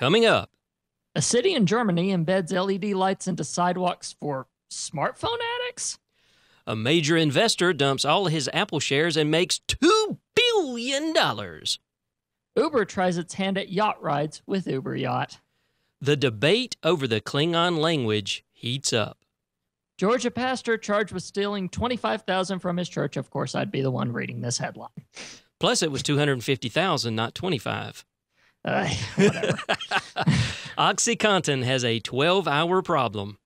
Coming up. A city in Germany embeds LED lights into sidewalks for smartphone addicts? A major investor dumps all his Apple shares and makes $2 billion. Uber tries its hand at yacht rides with Uber Yacht. The debate over the Klingon language heats up. Georgia pastor charged with stealing $25,000 from his church. Of course, I'd be the one reading this headline. Plus, it was $250,000, not $25,000. Whatever. OxyContin has a 12-hour problem.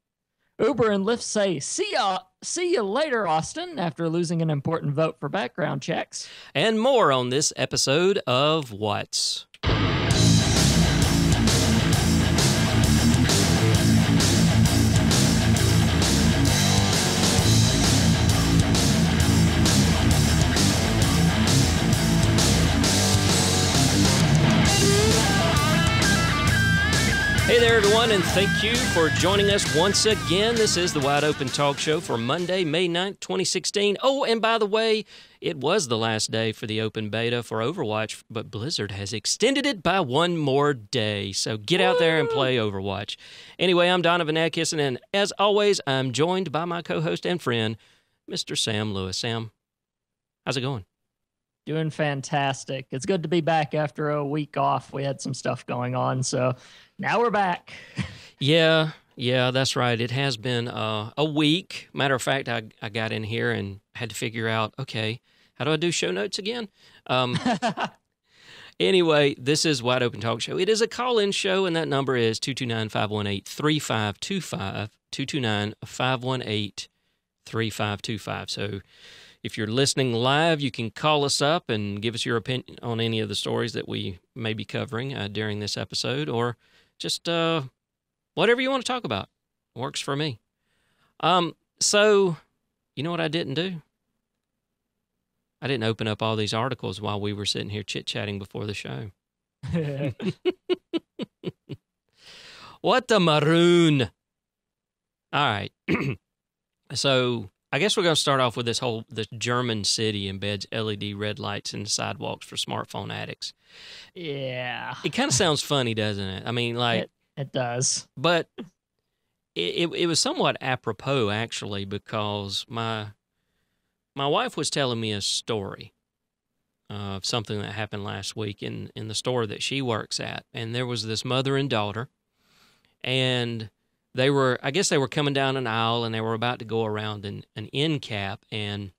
Uber and Lyft say, see you later, Austin, after losing an important vote for background checks. And more on this episode of What's... Hey there, everyone, and thank you for joining us once again. This is the Wide Open Talk Show for Monday, May 9th, 2016. Oh, and by the way, it was the last day for the open beta for Overwatch, but Blizzard has extended it by one more day. So get out there and play Overwatch. Anyway, I'm Donovan Atkisson, and as always, I'm joined by my co-host and friend, Mr. Sam Lewis. Sam, how's it going? Doing fantastic. It's good to be back after a week off. We had some stuff going on, so now we're back. Yeah, that's right. It has been a week. Matter of fact, I got in here and had to figure out, okay, how do I do show notes again? Anyway, this is Wide Open Talk Show. It is a call-in show, and that number is 229-518-3525, 229-518-3525. So if you're listening live, you can call us up and give us your opinion on any of the stories that we may be covering during this episode, or just whatever you want to talk about. Works for me. So, you know what I didn't do? I didn't open up all these articles while we were sitting here chit-chatting before the show. What the maroon? All right. So I guess we're going to start off with this German city embeds LED red lights in the sidewalks for smartphone addicts. Yeah. It kind of sounds funny, doesn't it? I mean, like... It does. But it was somewhat apropos, actually, because my wife was telling me a story of something that happened last week in the store that she works at. And there was this mother and daughter, and I guess they were coming down an aisle, and they were about to go around an end cap, and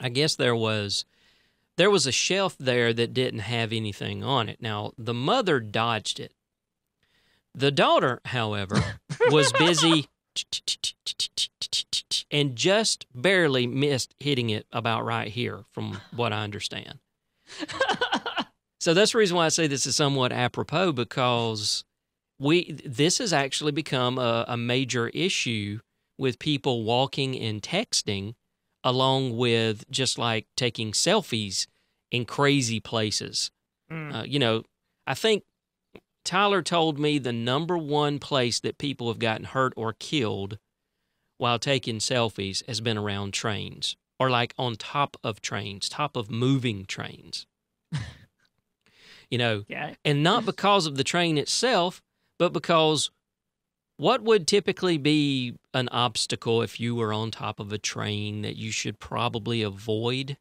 I guess there was a shelf there that didn't have anything on it. Now, the mother dodged it. The daughter, however, was busy and just barely missed hitting it about right here, from what I understand. So that's the reason why I say this is somewhat apropos, because this has actually become a major issue with people walking and texting, along with just like taking selfies in crazy places. I think Tyler told me the number one place that people have gotten hurt or killed while taking selfies has been around trains, or like on top of trains, top of moving trains. And not because of the train itself, but because what would typically be an obstacle if you were on top of a train that you should probably avoid?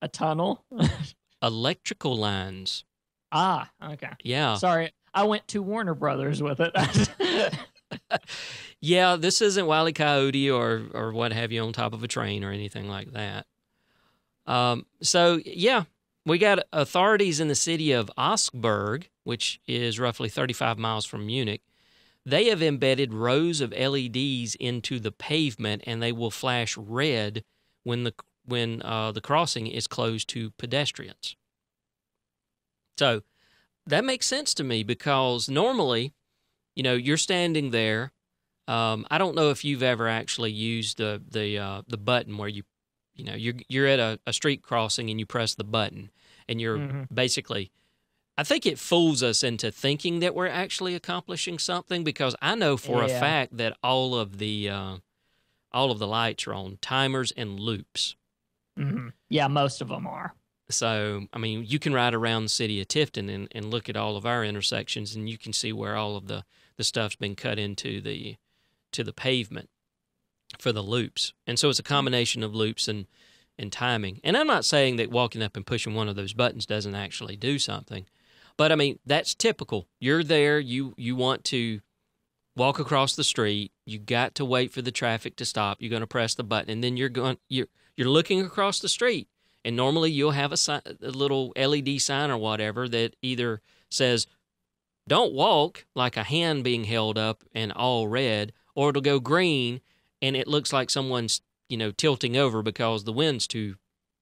A tunnel? Electrical lines. Ah, okay. Yeah. Sorry, I went to Warner Brothers with it. Yeah, this isn't Wile E. Coyote or what have you on top of a train or anything like that. So, yeah. We got authorities in the city of Osberg, which is roughly 35 miles from Munich. They have embedded rows of LEDs into the pavement, and they will flash red when the crossing is closed to pedestrians. So that makes sense to me, because normally, you're standing there. I don't know if you've ever actually used the button where you're at a street crossing and you press the button. And you're basically, I think it fools us into thinking that we're actually accomplishing something, because I know for a fact that all of the lights are on timers and loops. Yeah, most of them are. So, I mean, you can ride around the city of Tifton and look at all of our intersections, and you can see where all of the stuff's been cut into the pavement for the loops. And so it's a combination of loops and timing. And I'm not saying that walking up and pushing one of those buttons doesn't actually do something. But, I mean, that's typical. You're there. You want to walk across the street. You got to wait for the traffic to stop. You're going to press the button, and then you're looking across the street. And normally you'll have a little LED sign or whatever that either says, don't walk, like a hand being held up and all red, or it'll go green, and it looks like someone's, you know, tilting over because the wind's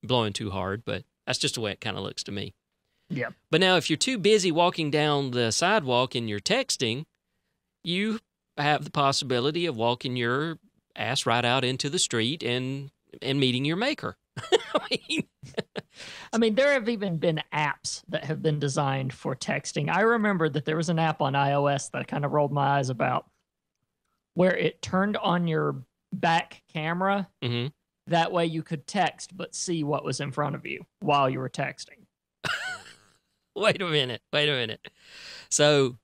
blowing too hard. But that's just the way it kind of looks to me. Yeah. But now if you're too busy walking down the sidewalk and you're texting, you have the possibility of walking your ass right out into the street and meeting your maker. I mean, there have even been apps that have been designed for texting. I remember that there was an app on iOS that I kind of rolled my eyes about where it turned on your back camera. Mm-hmm. That way you could text but see what was in front of you while you were texting. Wait a minute. So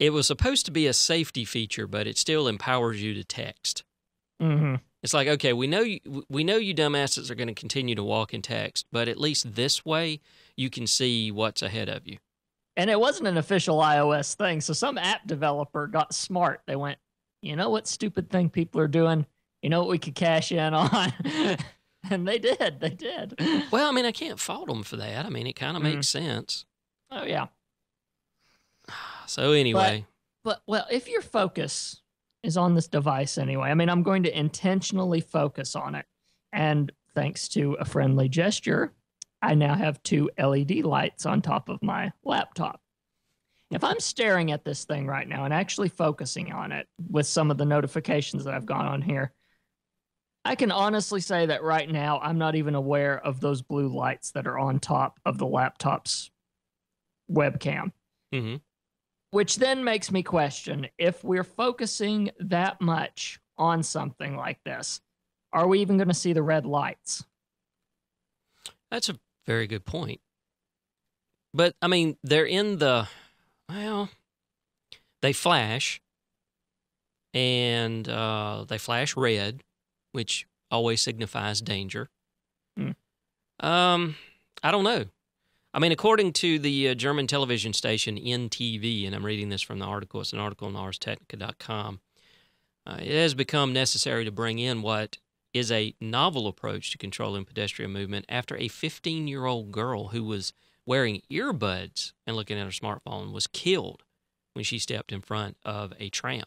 it was supposed to be a safety feature, but it still empowers you to text. Mm-hmm. It's like, okay, we know you dumbasses are going to continue to walk and text, but at least this way you can see what's ahead of you. And it wasn't an official iOS thing, so some app developer got smart. They went, you know what stupid thing people are doing? You know what we could cash in on? And they did. Well, I mean, I can't fault them for that. I mean, it kind of makes sense. Oh, yeah. So anyway. But, if your focus is on this device anyway. I mean, I'm going to intentionally focus on it. And thanks to a friendly gesture, I now have 2 LED lights on top of my laptop. If I'm staring at this thing right now and actually focusing on it with some of the notifications that I've got on here, I can honestly say that right now I'm not even aware of those blue lights that are on top of the laptop's webcam. Mm-hmm. Which then makes me question, if we're focusing that much on something like this, are we even going to see the red lights? That's a very good point. But, I mean, they're in they flash, and they flash red, which always signifies danger. Mm. I don't know. I mean, according to the German television station NTV, and I'm reading this from the article, it's an article on ArsTechnica.com, it has become necessary to bring in what is a novel approach to controlling pedestrian movement after a 15-year-old girl who was wearing earbuds and looking at her smartphone was killed when she stepped in front of a tram.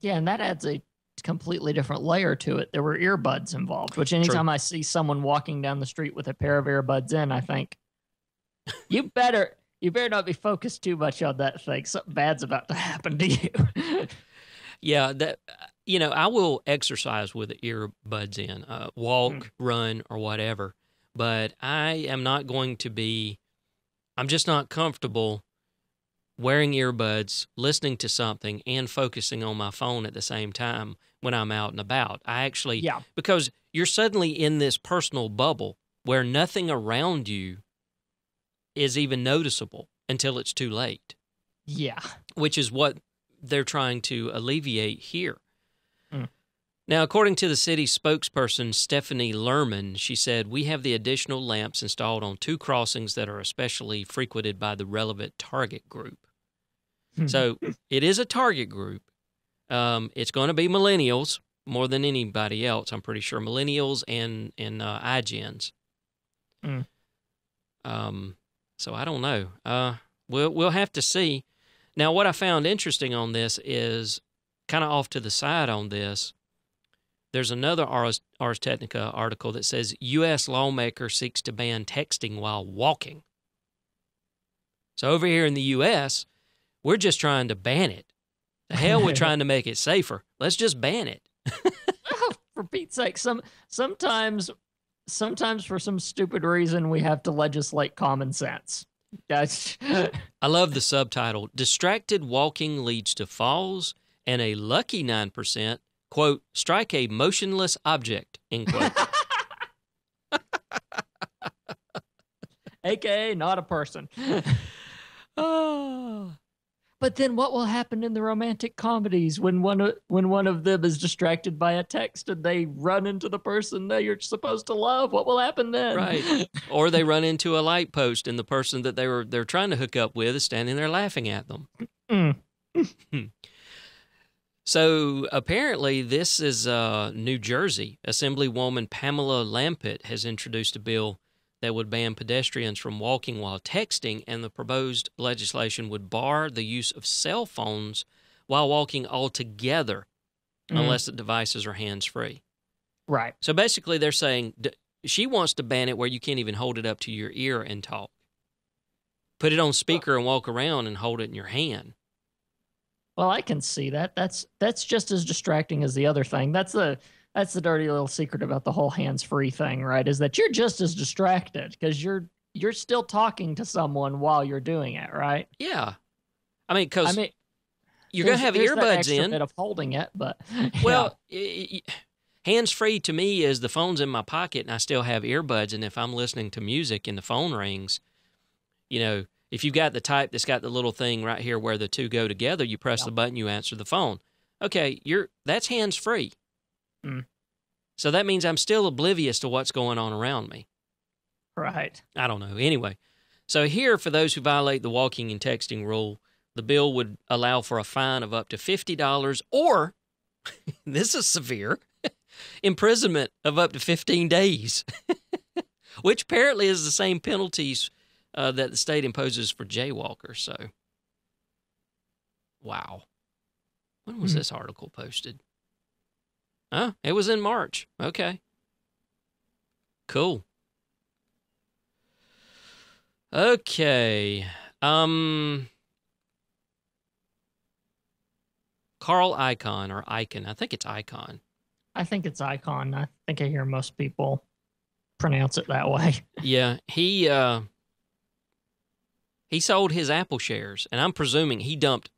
Yeah, and that adds a completely different layer to it. There were earbuds involved, which anytime True. I see someone walking down the street with a pair of earbuds in, I think, You better not be focused too much on that thing. Something bad's about to happen to you. Yeah, I will exercise with the earbuds in, walk, run, or whatever. But I am not going to be. I'm just not comfortable wearing earbuds, listening to something, and focusing on my phone at the same time when I'm out and about. Because you're suddenly in this personal bubble where nothing around you is even noticeable until it's too late. Yeah. Which is what they're trying to alleviate here. Mm. Now, according to the city spokesperson, Stephanie Lerman, she said, we have the additional lamps installed on 2 crossings that are especially frequented by the relevant target group. So it is a target group. It's going to be millennials more than anybody else, I'm pretty sure. Millennials and iGens. Mm. So I don't know. We'll have to see. Now, what I found interesting on this is kind of off to the side on this. There's another Ars Technica article that says U.S. lawmaker seeks to ban texting while walking. So over here in the U.S., we're just trying to ban it. The hell, we're trying to make it safer. Let's just ban it. Oh, for Pete's sake, sometimes for some stupid reason, we have to legislate common sense. I love the subtitle. Distracted walking leads to falls, and a lucky 9%, quote, strike a motionless object, end quote. AKA not a person. Oh. But then what will happen in the romantic comedies when one of them is distracted by a text and they run into the person that you're supposed to love? What will happen then? Right. Or they run into a light post and the person that they're trying to hook up with is standing there laughing at them. Mm. So apparently this is New Jersey. Assemblywoman Pamela Lampitt has introduced a bill that would ban pedestrians from walking while texting, and the proposed legislation would bar the use of cell phones while walking altogether unless the devices are hands-free. Right. So basically they're saying she wants to ban it where you can't even hold it up to your ear and talk. Put it on speaker and walk around and hold it in your hand. Well, I can see that. That's just as distracting as the other thing. That's the dirty little secret about the whole hands-free thing, right? Is that you're just as distracted because you're still talking to someone while you're doing it, right? Yeah, I mean, because you're gonna have earbuds that extra in. Bit of holding it, but hands-free to me is the phone's in my pocket and I still have earbuds, and if I'm listening to music and the phone rings, you know, if you've got the type that's got the little thing right here where the two go together, you press the button, you answer the phone. Okay, that's hands-free. Mm. So that means I'm still oblivious to what's going on around me. Right. I don't know. Anyway, so here, for those who violate the walking and texting rule, the bill would allow for a fine of up to $50 or, this is severe, imprisonment of up to 15 days, which apparently is the same penalties that the state imposes for jaywalkers. So, wow. When was this article posted? Oh, it was in March. Okay. Cool. Okay. Carl Icahn, or Icahn. I think it's Icahn. I think it's Icahn. I think I hear most people pronounce it that way. Yeah. He sold his Apple shares, and I'm presuming he dumped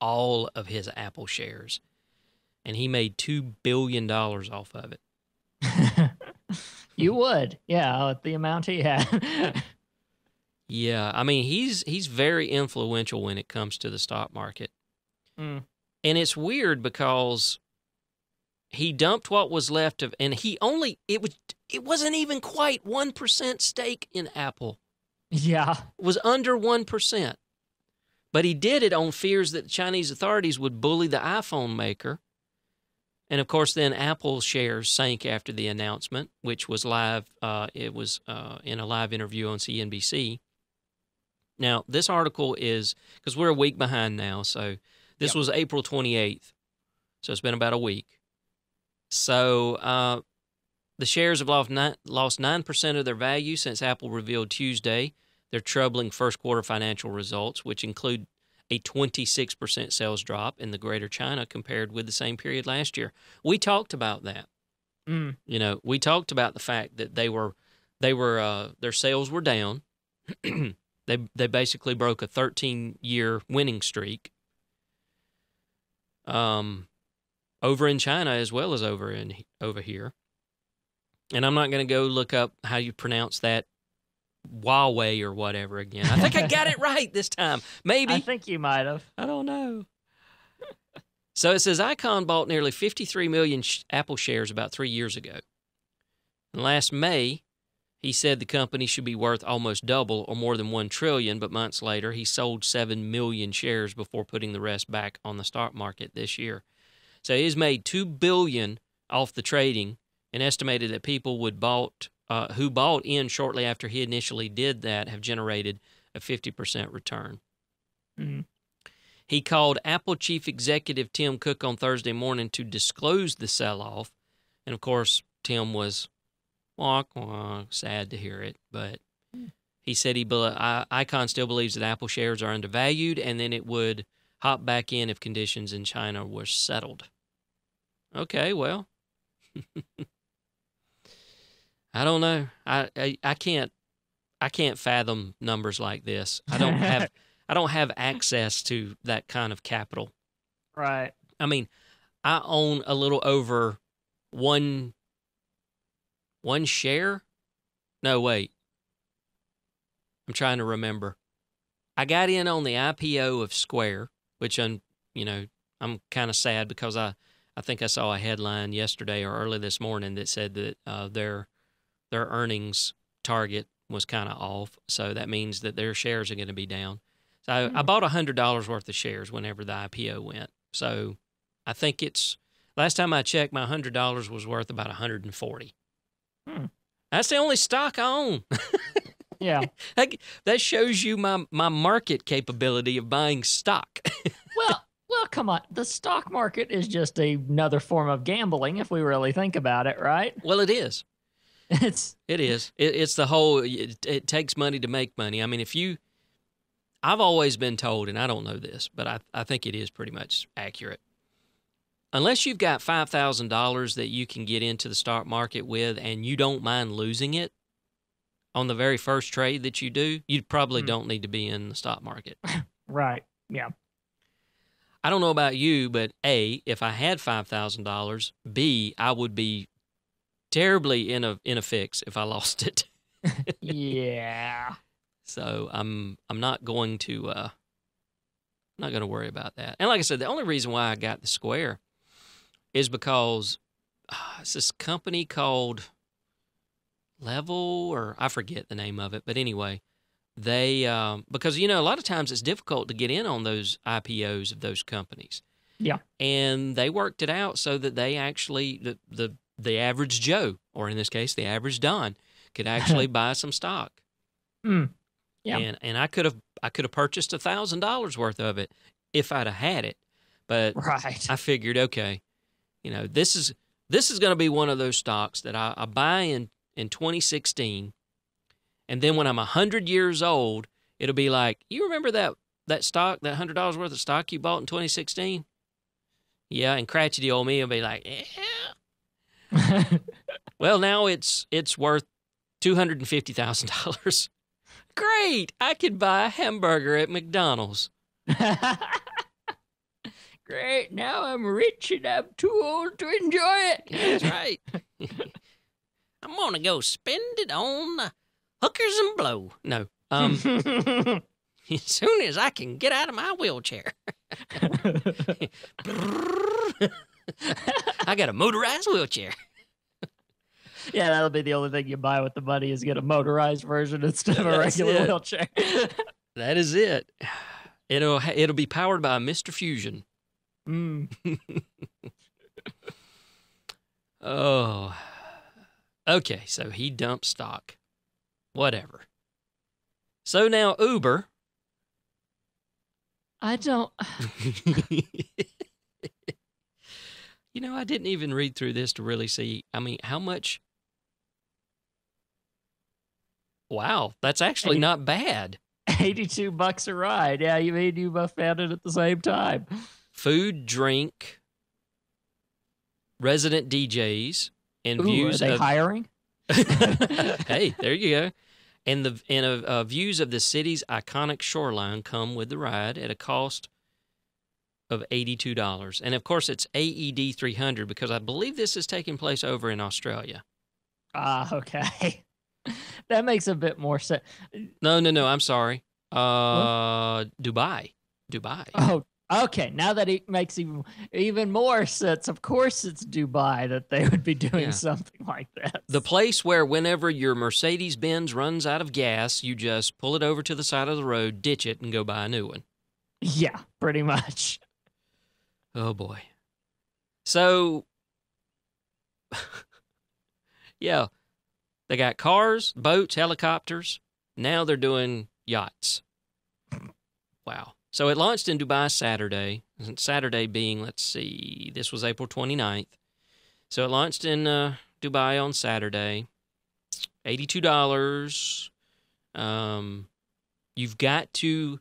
all of his Apple shares. And he made $2 billion off of it. You would. Yeah, the amount he had. Yeah, I mean, he's very influential when it comes to the stock market. Mm. And it's weird because he dumped what was left of, and it wasn't even quite 1% stake in Apple. Yeah. It was under 1%. But he did it on fears that the Chinese authorities would bully the iPhone maker. And, of course, then Apple shares sank after the announcement, which was live. It was in a live interview on CNBC. Now, this article is, because we're a week behind now, so this was April 28th, so it's been about a week. So the shares have lost 9% of their value since Apple revealed Tuesday their troubling first-quarter financial results, which include a 26% sales drop in the greater China compared with the same period last year. We talked about that. Mm. You know, we talked about the fact that their sales were down. They basically broke a 13-year winning streak over in China as well as over here. And I'm not going to go look up how you pronounce that, Huawei or whatever again. I think I got it right this time. Maybe. I think you might have. I don't know. So it says Icahn bought nearly 53 million Apple shares about 3 years ago. And last May, he said the company should be worth almost double or more than $1 trillion, but months later, he sold 7 million shares before putting the rest back on the stock market this year. So he's made $2 billion off the trading and estimated that people who bought in shortly after he initially did that have generated a 50% return. Mm-hmm. He called Apple chief executive Tim Cook on Thursday morning to disclose the sell-off. And, of course, Tim was sad to hear it. But he said Icahn still believes that Apple shares are undervalued and then it would hop back in if conditions in China were settled. Okay, well... I don't know. I can't fathom numbers like this. I don't have access to that kind of capital. Right. I mean, I own a little over one share. No, wait. I'm trying to remember. I got in on the IPO of Square, which I'm kind of sad because I think I saw a headline yesterday or early this morning that said that their earnings target was kind of off. So that means that their shares are going to be down. So I bought $100 worth of shares whenever the IPO went. So I think it's, last time I checked, my $100 was worth about $140. That's the only stock I own. Yeah. That shows you my market capability of buying stock. Well, come on. The stock market is just another form of gambling if we really think about it, right? Well, it is. It's the whole, it takes money to make money. I mean, I've always been told, and I don't know this, but I think it is pretty much accurate. Unless you've got $5,000 that you can get into the stock market with and you don't mind losing it on the very first trade that you do, you probably don't need to be in the stock market. Right. Yeah. I don't know about you, but A, if I had $5,000, B, I would be terribly in a fix if I lost it. Yeah. So I'm not going to worry about that. And like I said, the only reason why I got the Square is because it's this company called Level, or I forget the name of it, but anyway, they because a lot of times it's difficult to get in on those IPOs of those companies. Yeah, and they worked it out so that they actually the average Joe, or in this case, the average Don, could actually buy some stock. Mm. Yeah, and I could have purchased $1,000 worth of it if I'd have had it, but right. I figured, okay, this is going to be one of those stocks that I buy in 2016, and then when I'm 100 years old, it'll be like, you remember that stock, that $100 worth of stock you bought in 2016? Yeah, and cratchety old me will be like, yeah. Well, now it's worth $250,000. Great, I could buy a hamburger at McDonald's. Great, now I'm rich and I'm too old to enjoy it. That's right. I'm going to go spend it on hookers and blow. No. As soon as I can get out of my wheelchair. I got a motorized wheelchair. Yeah, that'll be the only thing you buy with the money is get a motorized version instead of a regular wheelchair. That is it. It'll be powered by Mr. Fusion. Mm. Oh. Okay, so he dumped stock. Whatever. So now Uber. I don't... I didn't even read through this to really see, how much... Wow, that's actually not bad. $82 a ride. Yeah, you both found it at the same time. Food, drink, resident DJs, and views. Are they hiring? Hey, there you go. And views of the city's iconic shoreline come with the ride at a cost of $82, and of course it's AED 300 because I believe this is taking place over in Australia. Ah, okay. That makes a bit more sense. No. I'm sorry. Dubai. Oh, okay. Now that it makes even more sense. Of course, it's Dubai that they would be doing something like that. The place where whenever your Mercedes Benz runs out of gas, you just pull it over to the side of the road, ditch it, and go buy a new one. Yeah, pretty much. Oh boy. So, yeah. They got cars, boats, helicopters. Now they're doing yachts. Wow. So it launched in Dubai Saturday. Saturday being, let's see, this was April 29th. So it launched in Dubai on Saturday. $82. You've got to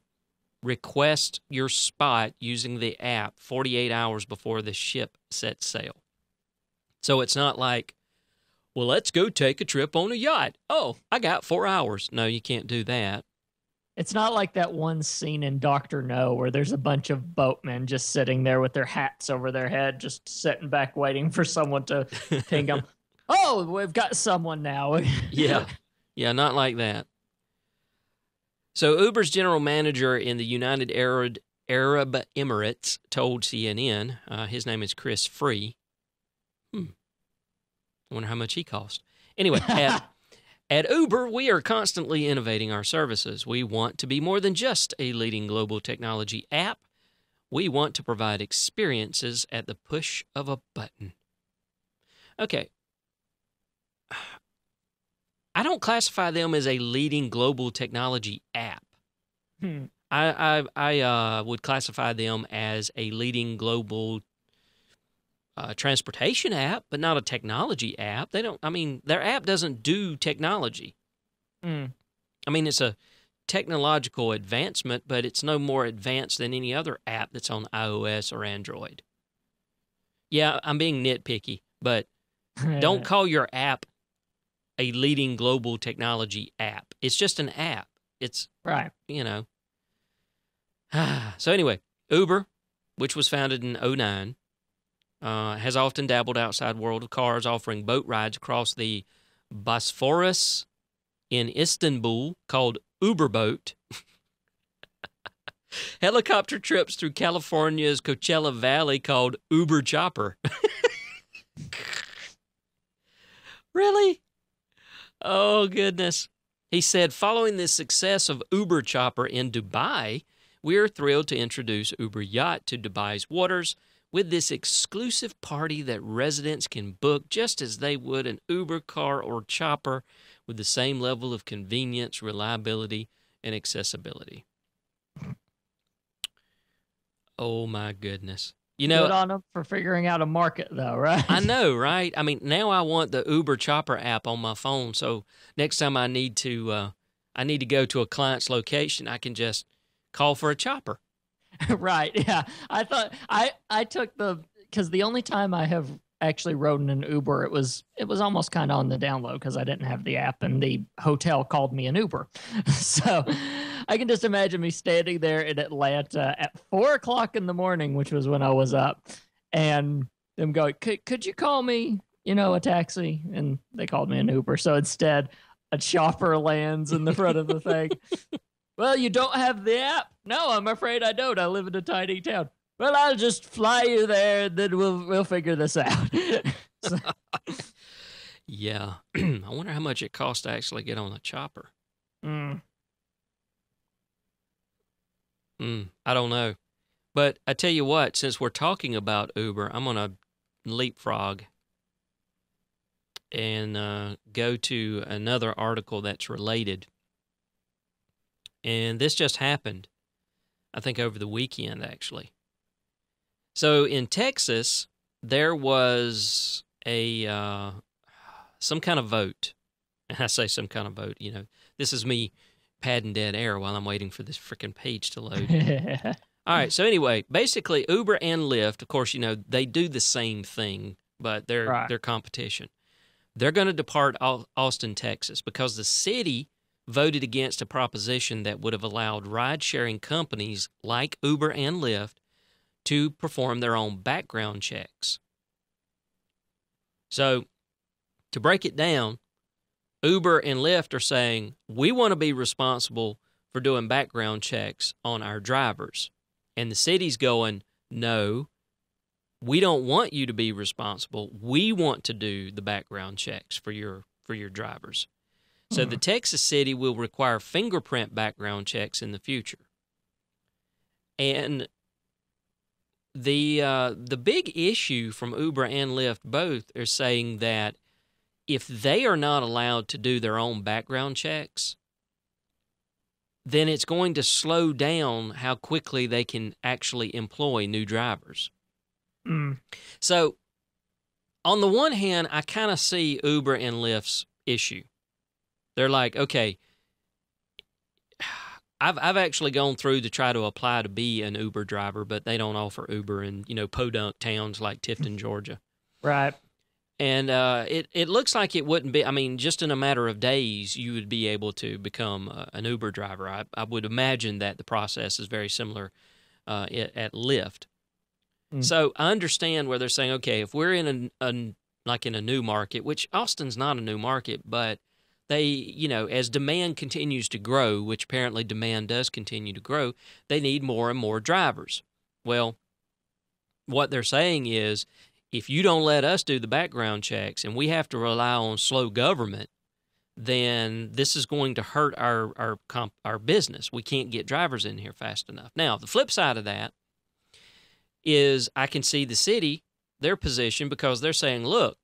request your spot using the app 48 hours before the ship sets sail. So it's not like, well, let's go take a trip on a yacht. Oh, I got 4 hours. No, you can't do that. It's not like that one scene in Dr. No where there's a bunch of boatmen just sitting there with their hats over their head, just sitting back waiting for someone to ping them. Oh, we've got someone now. Yeah, not like that. So Uber's general manager in the United Arab Emirates told CNN, his name is Chris Free. I wonder how much he cost. Anyway, at Uber, we are constantly innovating our services. We want to be more than just a leading global technology app. We want to provide experiences at the push of a button. Okay. I don't classify them as a leading global technology app. I would classify them as a leading global transportation app, but not a technology app. They don't. I mean, their app doesn't do technology. I mean, it's a technological advancement, but it's no more advanced than any other app that's on iOS or Android. Yeah, I'm being nitpicky, but don't call your app a leading global technology app. It's just an app. It's right. You know. So anyway, Uber, which was founded in 2009. Has often dabbled outside world of cars, offering boat rides across the Bosphorus in Istanbul called Uberboat, helicopter trips through California's Coachella Valley called Uber Chopper. Really? Oh, goodness. He said, following the success of Uber Chopper in Dubai, we're thrilled to introduce Uber Yacht to Dubai's waters with this exclusive party that residents can book just as they would an Uber car or chopper with the same level of convenience, reliability, and accessibility. Oh, my goodness. You know, good on them for figuring out a market, though, right? I know, right? I mean, now I want the Uber Chopper app on my phone, so next time I need to go to a client's location, I can just call for a chopper. Right. Yeah. I thought I took the, because the only time I have actually rode in an Uber, it was almost kind of on the down low because I didn't have the app and the hotel called me an Uber. So I can just imagine me standing there in Atlanta at 4 o'clock in the morning, which was when I was up, and them going, could you call me, you know, a taxi? And they called me an Uber. So instead a chopper lands in the front of the thing. Well, you don't have the app? No, I'm afraid I don't. I live in a tiny town. Well, I'll just fly you there, and then we'll figure this out. So. Yeah. I wonder how much it costs to actually get on a chopper. I don't know. But I tell you what, since we're talking about Uber, I'm going to leapfrog and go to another article that's related. And this just happened, I think, over the weekend, actually. So in Texas, there was a some kind of vote. And I say some kind of vote, you know. This is me padding dead air while I'm waiting for this freaking page to load. All right, so anyway, basically Uber and Lyft, of course, you know, they do the same thing, but they're competition. They're going to depart Austin, Texas, because the city voted against a proposition that would have allowed ride-sharing companies like Uber and Lyft to perform their own background checks. So, to break it down, Uber and Lyft are saying, we want to be responsible for doing background checks on our drivers. And the city's going, no, we don't want you to be responsible. We want to do the background checks for your drivers. So the Texas city will require fingerprint background checks in the future. And the big issue from Uber and Lyft both are saying that if they are not allowed to do their own background checks, then it's going to slow down how quickly they can actually employ new drivers. So on the one hand, I kind of see Uber and Lyft's issue. They're like, okay, I've actually gone through to try to apply to be an Uber driver, but they don't offer Uber in, you know, podunk towns like Tifton, Georgia. Right. And it looks like it wouldn't be. I mean, just in a matter of days, you would be able to become an Uber driver. I would imagine that the process is very similar at Lyft. So I understand where they're saying, okay, if we're in a new market, which Austin's not a new market, but they, you know, as demand continues to grow, which apparently demand does continue to grow, they need more and more drivers. Well, what they're saying is, if you don't let us do the background checks and we have to rely on slow government, then this is going to hurt our business. We can't get drivers in here fast enough. Now, the flip side of that is I can see the city, their position, because they're saying, look,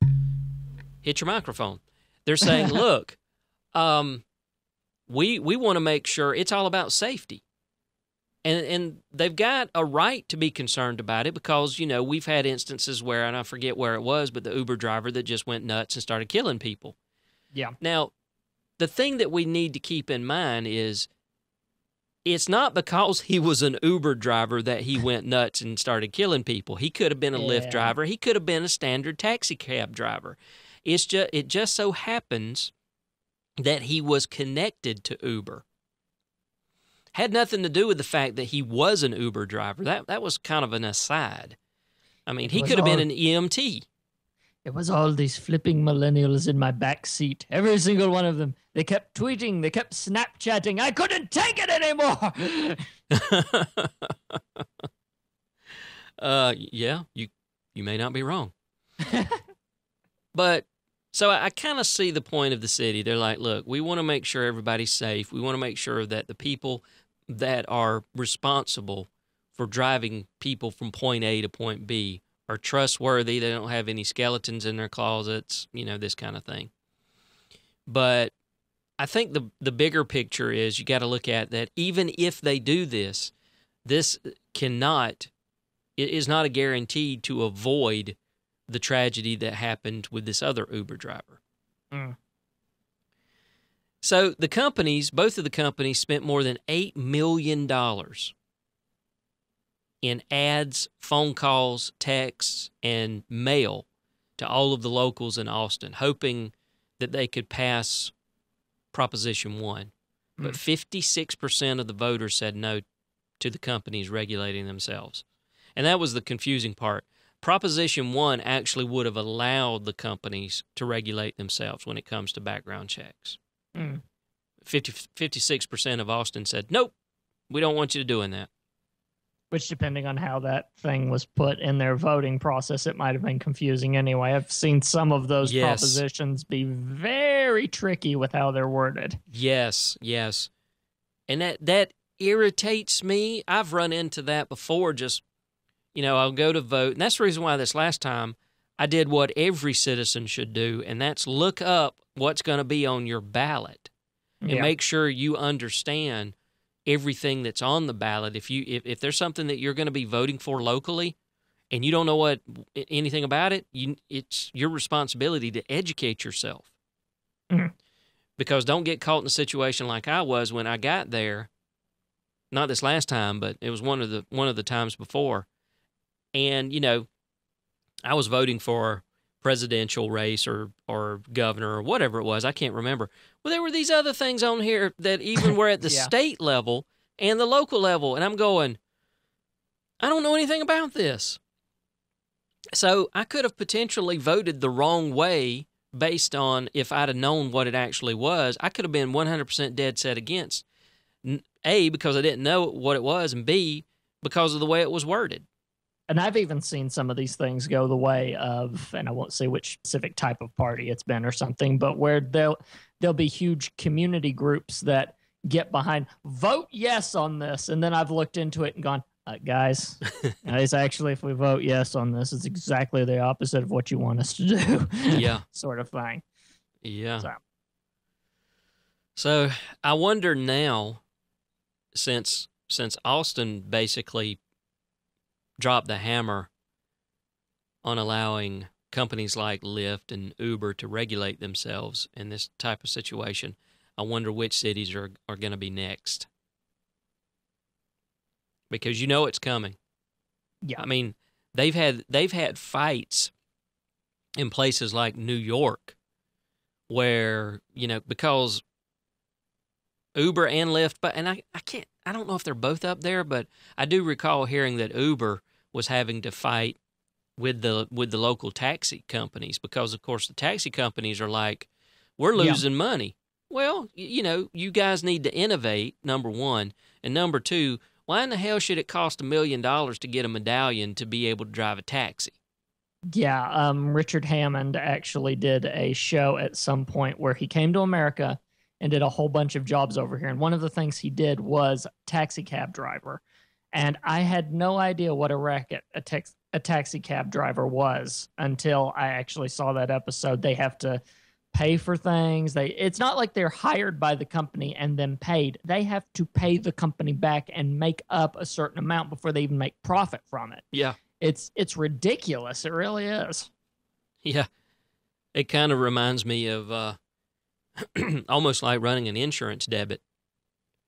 hit your microphone. They're saying, look, we want to make sure it's all about safety. And they've got a right to be concerned about it because, you know, we've had instances where, and I forget where it was, but the Uber driver that just went nuts and started killing people. Yeah. Now, the thing that we need to keep in mind is it's not because he was an Uber driver that he went nuts and started killing people. He could have been a Lyft driver. He could have been a standard taxi cab driver. It's just, it just so happens that he was connected to Uber. Had nothing to do with the fact that he was an Uber driver. That was kind of an aside. I mean, he could have been an EMT. It was all these flipping millennials in my back seat. Every single one of them. They kept tweeting. They kept Snapchatting. I couldn't take it anymore. Yeah, you may not be wrong. But so I kind of see the point of the city. They're like, look, we want to make sure everybody's safe. We want to make sure that the people that are responsible for driving people from point A to point B are trustworthy. They don't have any skeletons in their closets, you know, this kind of thing. But I think the bigger picture is you got to look at that even if they do this, this cannot, it is not a guarantee to avoid the tragedy that happened with this other Uber driver. Mm. So the companies, both of the companies spent more than $8 million in ads, phone calls, texts, and mail to all of the locals in Austin, hoping that they could pass Proposition 1. Mm. But 56% of the voters said no to the companies regulating themselves. And that was the confusing part. Proposition 1 actually would have allowed the companies to regulate themselves when it comes to background checks. Mm. 56% of Austin said, nope, we don't want you doing that. Which, depending on how that thing was put in their voting process, it might have been confusing anyway. I've seen some of those propositions be very tricky with how they're worded. Yes, yes. And that irritates me. I've run into that before, just... You know, I'll go to vote, and that's the reason why this last time I did what every citizen should do, and that's look up what's going to be on your ballot and make sure you understand everything that's on the ballot. If there's something that you're going to be voting for locally and you don't know anything about it, it's your responsibility to educate yourself. Mm-hmm. Because don't get caught in a situation like I was when I got there, not this last time, but it was one of the times before. And, you know, I was voting for presidential race or governor or whatever it was. I can't remember. Well, there were these other things on here that even were at the state level and the local level. And I'm going, I don't know anything about this. So I could have potentially voted the wrong way based on if I'd have known what it actually was. I could have been 100% dead set against, A, because I didn't know what it was, and B, because of the way it was worded. And I've even seen some of these things go the way of, and I won't say which specific type of party it's been or something, but where there'll be huge community groups that get behind, vote yes on this. And then I've looked into it and gone, guys, it's actually, if we vote yes on this, it's exactly the opposite of what you want us to do. Yeah. Sort of thing. Yeah. So I wonder now, since Austin basically drop the hammer on allowing companies like Lyft and Uber to regulate themselves in this type of situation, I wonder which cities are going to be next. Because you know it's coming. Yeah. I mean, they've had fights in places like New York where, you know, because Uber and Lyft, I don't know if they're both up there, but I do recall hearing that Uber was having to fight with the local taxi companies because, of course, the taxi companies are like, we're losing money. Well, you know, you guys need to innovate, number one. And number two, why in the hell should it cost $1 million to get a medallion to be able to drive a taxi? Yeah, Richard Hammond actually did a show at some point where he came to America and did a whole bunch of jobs over here. And one of the things he did was taxi cab driver. And I had no idea what a racket a taxi cab driver was until I actually saw that episode. They have to pay for things. It's not like they're hired by the company and then paid. They have to pay the company back and make up a certain amount before they even make profit from it. Yeah. It's ridiculous. It really is. Yeah. It kind of reminds me of almost like running an insurance debit.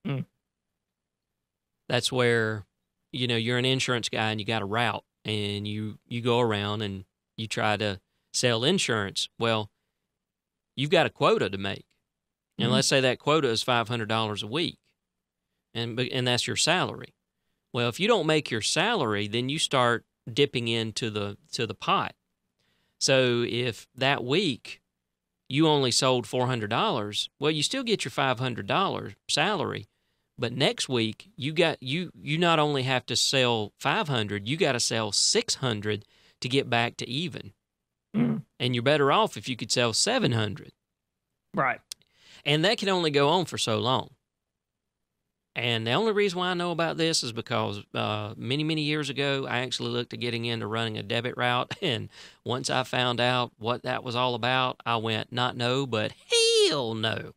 Mm. That's where, you know, you're an insurance guy and you got a route and you go around and you try to sell insurance. Well, you've got a quota to make. And let's say that quota is $500 a week. And that's your salary. Well, if you don't make your salary, then you start dipping into the pot. So if that week you only sold $400, well, you still get your $500 salary, but next week you not only have to sell 500, you got to sell 600 to get back to even. Mm. And you're better off if you could sell 700. Right. And that can only go on for so long. And the only reason why I know about this is because many, many years ago, I actually looked at getting into running a debit route. And once I found out what that was all about, I went, not no, but hell no.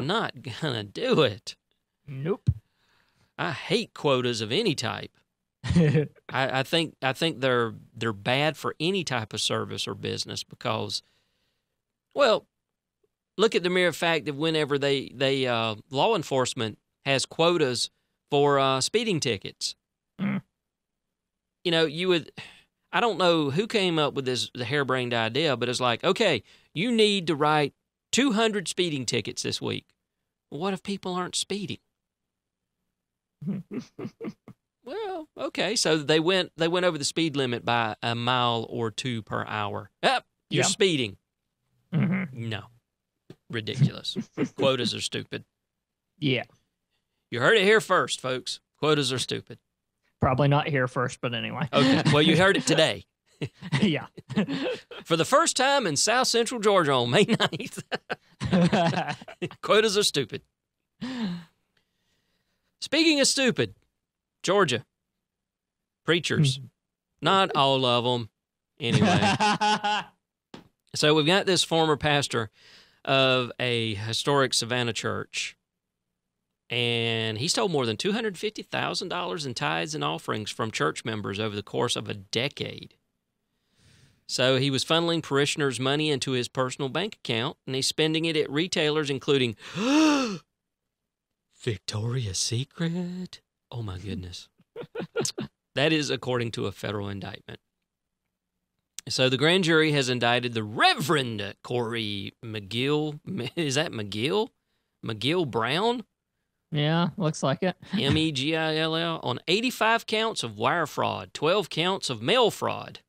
Not gonna do it. Nope. I hate quotas of any type. I think they're bad for any type of service or business because, well, look at the mere fact that whenever they law enforcement has quotas for speeding tickets, you know, you would. I don't know who came up with the harebrained idea, but it's like, okay, you need to write 200 speeding tickets this week. Well, what if people aren't speeding? Well, okay, so they went over the speed limit by 1 mile or 2 per hour. Ah, you're speeding. Mm-hmm. No. Ridiculous. Quotas are stupid. Yeah. You heard it here first, folks. Quotas are stupid. Probably not here first, but anyway. Okay, well, you heard it today. Yeah. For the first time in South Central Georgia on May 9th. Quotas are stupid. Speaking of stupid, Georgia, preachers, not all of them, anyway. So we've got this former pastor of a historic Savannah church, and he stole more than $250,000 in tithes and offerings from church members over the course of a decade. So he was funneling parishioners' money into his personal bank account, and he's spending it at retailers including Victoria's Secret. Oh, my goodness. That is according to a federal indictment. So the grand jury has indicted the Reverend Corey McGill. Is that McGill? McGill Brown? Yeah, looks like it. M-E-G-I-L-L. On 85 counts of wire fraud, 12 counts of mail fraud.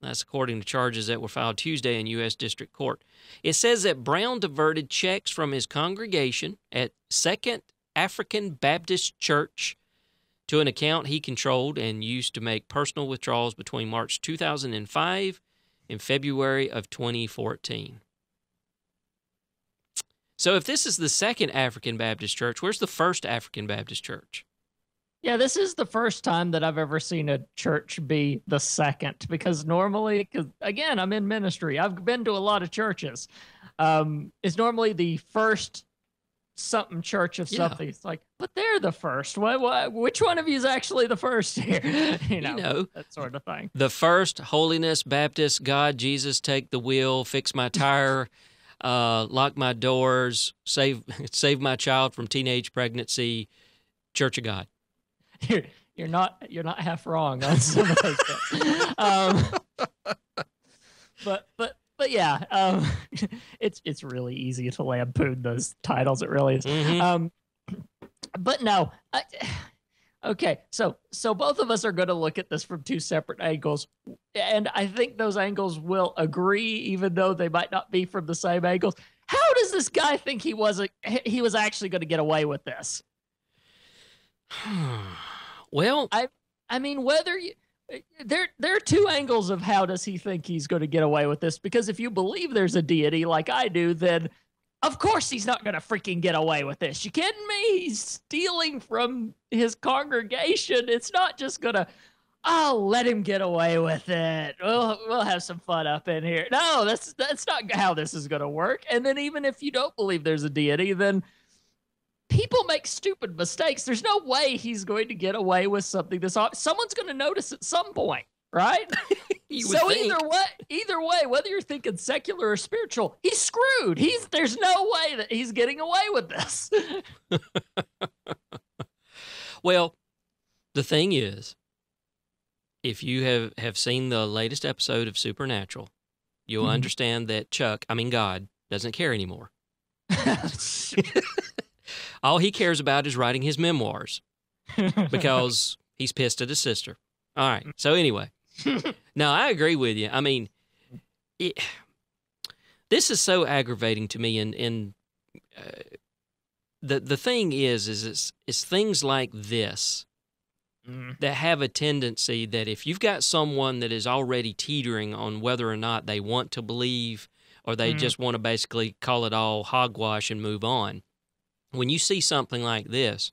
That's according to charges that were filed Tuesday in U.S. District Court. It says that Brown diverted checks from his congregation at Second African Baptist Church to an account he controlled and used to make personal withdrawals between March 2005 and February of 2014. So if this is the Second African Baptist Church, where's the First African Baptist Church? Yeah, this is the first time that I've ever seen a church be the second, because normally, again, I'm in ministry. I've been to a lot of churches. It's normally the first something church of something. It's like, but they're the first. Which one of you is actually the first here? you know, that sort of thing. The First, Holiness, Baptist, God, Jesus, take the wheel, fix my tire, lock my doors, save my child from teenage pregnancy, Church of God. You're not half wrong on some of those things. But yeah, it's really easy to lampoon those titles. It really is. Mm-hmm. But no, okay. So both of us are going to look at this from two separate angles, and I think those angles will agree, even though they might not be from the same angles. How does this guy think he was actually going to get away with this? Well, I mean, whether you, there are two angles of how does he think he's going to get away with this, because if you believe there's a deity like I do, then of course he's not going to freaking get away with this. You kidding me? He's stealing from his congregation. It's not just going to, oh, let him get away with it. We'll have some fun up in here. No, that's not how this is going to work. And then even if you don't believe there's a deity, then people make stupid mistakes. There's no way he's going to get away with something. Someone's going to notice at some point, right? Either way, whether you're thinking secular or spiritual, he's screwed. There's no way that he's getting away with this. Well, the thing is, if you have seen the latest episode of Supernatural, you'll understand that God, doesn't care anymore. All he cares about is writing his memoirs because he's pissed at his sister. All right. So anyway, no, I agree with you. I mean, this is so aggravating to me. And the thing is it's things like this that have a tendency that if you've got someone that is already teetering on whether or not they want to believe or they just want to basically call it all hogwash and move on, when you see something like this,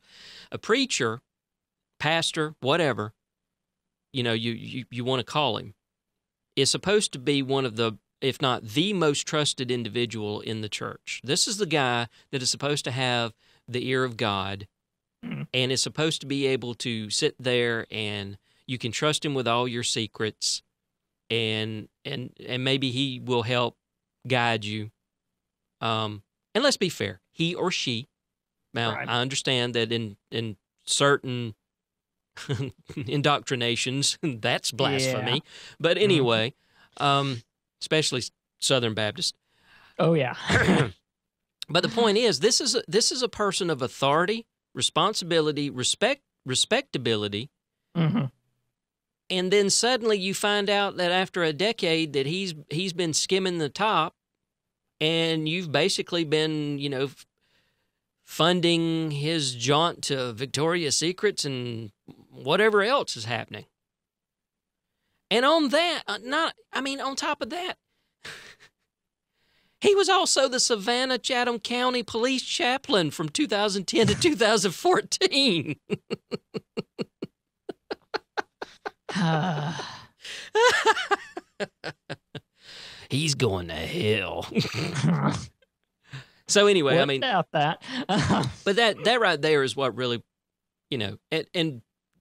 a preacher, pastor, whatever, you want to call him, is supposed to be one of the, if not the most trusted individual in the church. This is the guy that is supposed to have the ear of God and is supposed to be able to sit there and you can trust him with all your secrets and maybe he will help guide you. And let's be fair, he or she. Now, right. I understand that in certain indoctrinations, that's blasphemy. Yeah. But anyway, especially Southern Baptist. Oh, yeah. But the point is, this is a person of authority, responsibility, respectability. Mm-hmm. And then suddenly you find out that after a decade that he's been skimming the top and you've basically been, funding his jaunt to Victoria's Secrets and whatever else is happening. And on that, on top of that, he was also the Savannah, Chatham County police chaplain from 2010 to 2014. He's going to hell. So anyway, but that right there is what really, and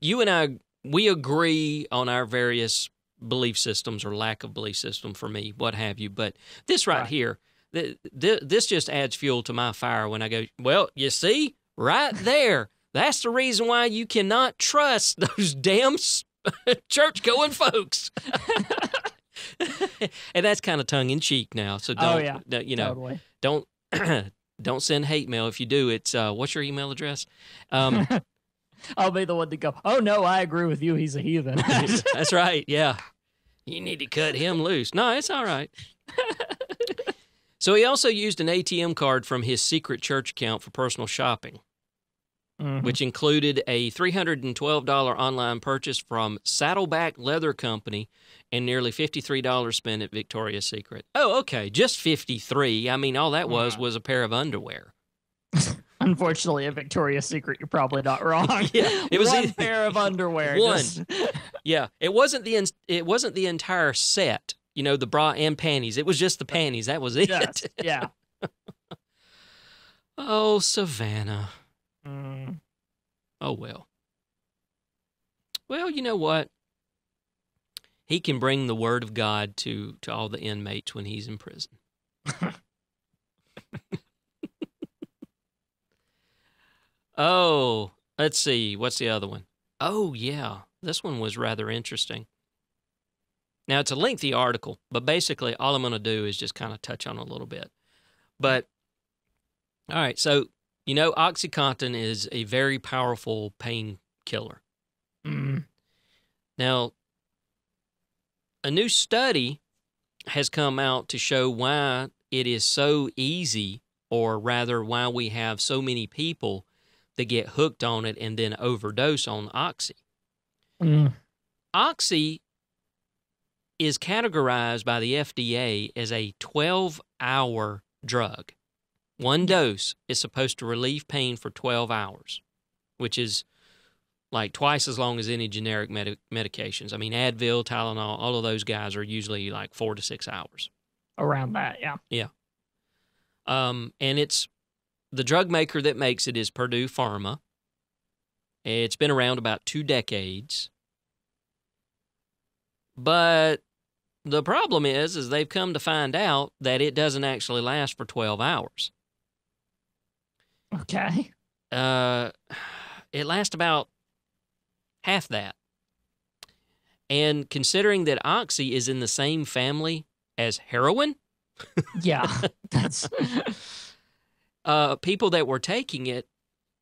you and I, we agree on our various belief systems or lack of belief system for me, what have you. But this right here, this just adds fuel to my fire when I go, well, you see, right there, that's the reason why you cannot trust those damn church-going folks. And that's kind of tongue-in-cheek now. So don't, totally. Don't send hate mail. If you do, it's what's your email address? I'll be the one to go, oh, no, I agree with you. He's a heathen. That's right. Yeah. You need to cut him loose. No, it's all right. So he also used an ATM card from his secret church account for personal shopping, which included a $312 online purchase from Saddleback Leather Company and nearly $53 spent at Victoria's Secret. Oh, okay, just $53. I mean, all that was a pair of underwear. Unfortunately, at Victoria's Secret, you're probably not wrong. Yeah, it was one pair of underwear. One. Yeah, it wasn't the entire set. The bra and panties. It was just the panties. That was it. Yes, yeah. Oh, Savannah. Oh, well. Well, you know what? He can bring the word of God to all the inmates when he's in prison. Oh, let's see. What's the other one? Oh, yeah. This one was rather interesting. Now, it's a lengthy article, but basically all I'm going to do is just kind of touch on a little bit. But, all right, so... OxyContin is a very powerful painkiller. Now, a new study has come out to show why it is so easy, or rather why we have so many people that get hooked on it and then overdose on Oxy. Mm. Oxy is categorized by the FDA as a 12-hour drug. One dose is supposed to relieve pain for 12 hours, which is like twice as long as any generic medications. I mean, Advil, Tylenol, all of those guys are usually like 4 to 6 hours. Around that, yeah. Yeah. And it's the drug maker that makes it is Purdue Pharma. It's been around about 2 decades. But the problem is they've come to find out that it doesn't actually last for 12 hours. Okay. It lasts about half that. And considering that Oxy is in the same family as heroin? Yeah. That's people that were taking it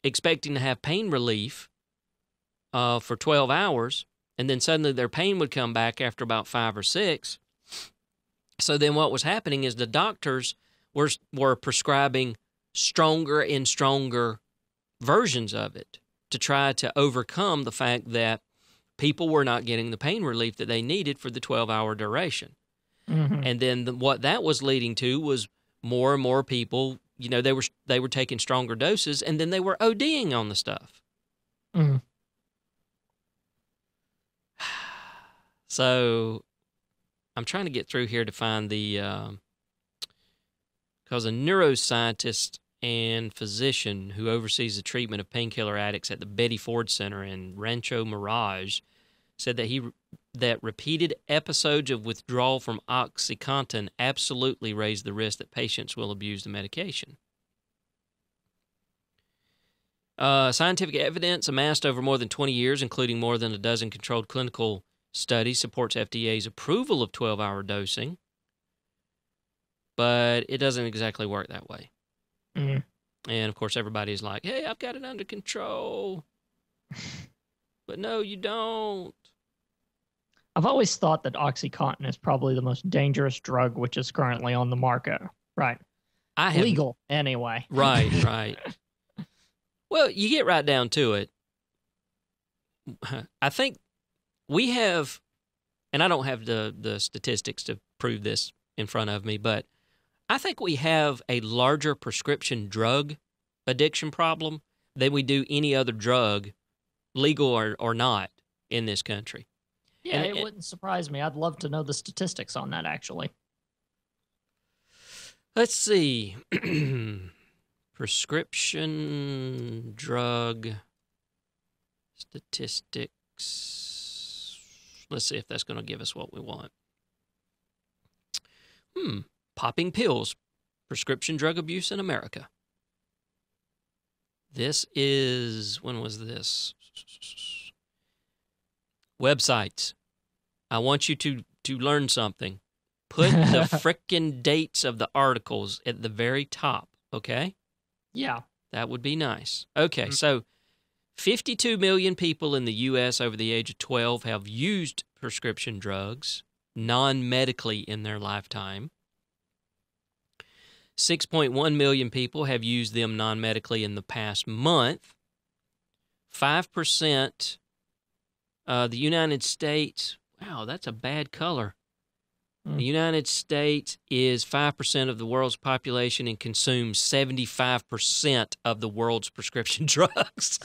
expecting to have pain relief for 12 hours, and then suddenly their pain would come back after about 5 or 6. So then what was happening is the doctors were prescribing stronger and stronger versions of it to try to overcome the fact that people were not getting the pain relief that they needed for the 12-hour duration. Mm-hmm. And then what that was leading to was more and more people, you know, they were taking stronger doses, and then they were ODing on the stuff. Mm-hmm. So I'm trying to get through here to find the, because a neuroscientist and physician who oversees the treatment of painkiller addicts at the Betty Ford Center in Rancho Mirage said that that repeated episodes of withdrawal from OxyContin absolutely raise the risk that patients will abuse the medication. Scientific evidence amassed over more than 20 years, including more than a dozen controlled clinical studies, supports FDA's approval of 12-hour dosing, but it doesn't exactly work that way. Mm-hmm. And, of course, everybody's like, hey, I've got it under control. But no, you don't. I've always thought that OxyContin is probably the most dangerous drug which is currently on the market. Right. Legal, anyway. Right, right. Well, you get right down to it. I think we have, and I don't have the statistics to prove this in front of me, but I think we have a larger prescription drug addiction problem than we do any other drug, legal or not, in this country. Yeah, and it wouldn't surprise me. I'd love to know the statistics on that, actually. Let's see. Prescription drug statistics. Let's see if that's going to give us what we want. Popping pills, prescription drug abuse in America. This is, when was this? Websites. I want you to learn something. Put the frickin' dates of the articles at the very top, okay? Yeah. That would be nice. Okay, so 52 million people in the U.S. over the age of 12 have used prescription drugs non-medically in their lifetime. 6.1 million people have used them non-medically in the past month. 5%... the United States, wow, that's a bad color. Mm. The United States is 5% of the world's population and consumes 75% of the world's prescription drugs.